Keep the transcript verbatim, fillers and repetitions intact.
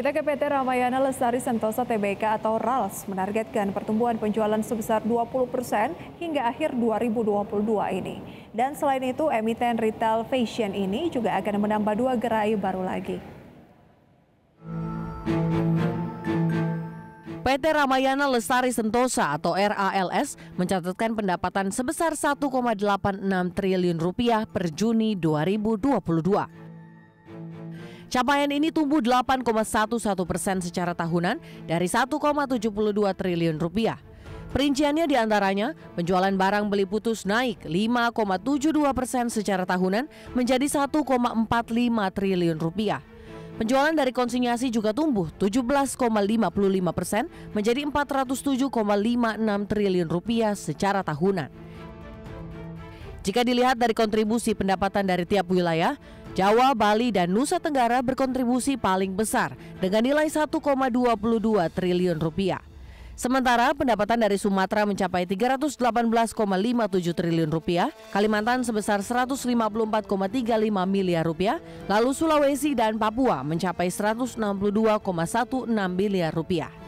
Kita ke P T Ramayana Lestari Sentosa T B K atau R A L S menargetkan pertumbuhan penjualan sebesar dua puluh persen hingga akhir dua ribu dua puluh dua ini. Dan selain itu, emiten retail fashion ini juga akan menambah dua gerai baru lagi. P T Ramayana Lestari Sentosa atau R A L S mencatatkan pendapatan sebesar satu koma delapan enam triliun rupiah per Juni dua ribu dua puluh dua. Capaian ini tumbuh delapan koma sebelas persen secara tahunan dari satu koma tujuh dua triliun rupiah. Perinciannya diantaranya, penjualan barang beli putus naik lima koma tujuh dua persen secara tahunan menjadi satu koma empat lima triliun rupiah. Penjualan dari konsinyasi juga tumbuh tujuh belas koma lima lima persen menjadi empat ratus tujuh koma lima enam triliun rupiah secara tahunan. Jika dilihat dari kontribusi pendapatan dari tiap wilayah, Jawa, Bali, dan Nusa Tenggara berkontribusi paling besar dengan nilai satu koma dua dua triliun rupiah. Sementara pendapatan dari Sumatera mencapai tiga ratus delapan belas koma lima tujuh triliun rupiah, Kalimantan sebesar seratus lima puluh empat koma tiga lima miliar rupiah, lalu Sulawesi dan Papua mencapai seratus enam puluh dua koma satu enam miliar rupiah.